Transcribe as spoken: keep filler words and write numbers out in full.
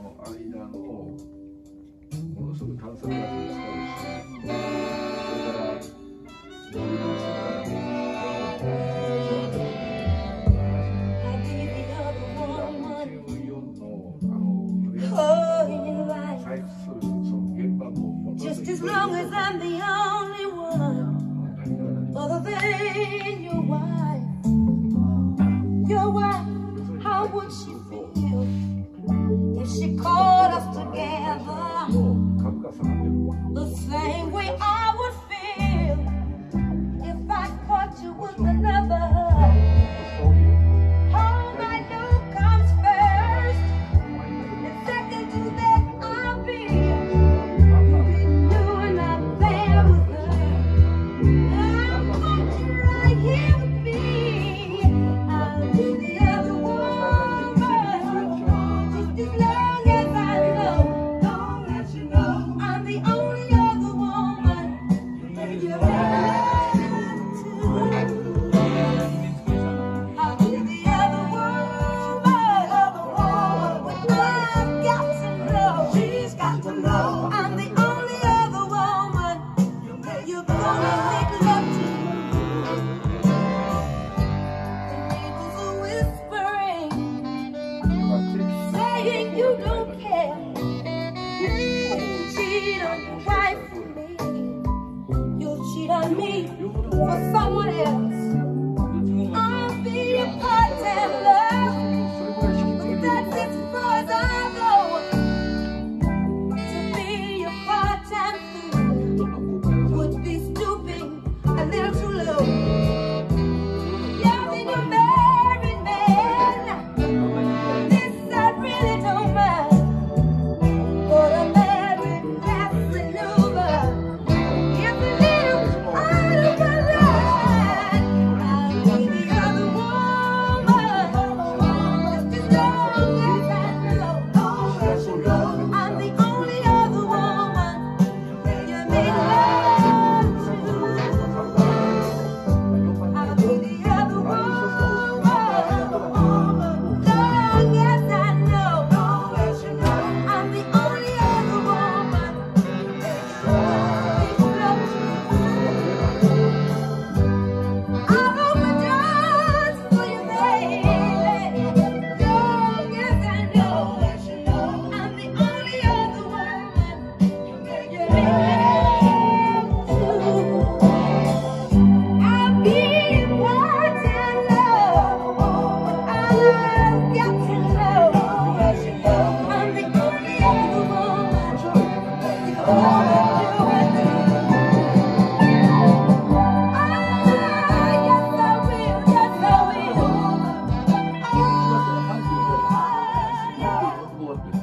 の間のものすごく炭酸ガスを使うし、それからドリルを使うからAs long as I'm the only one, other than your wife, your wife, how would she feel if she caught us together? The same way I would feel if I caught you with another. What?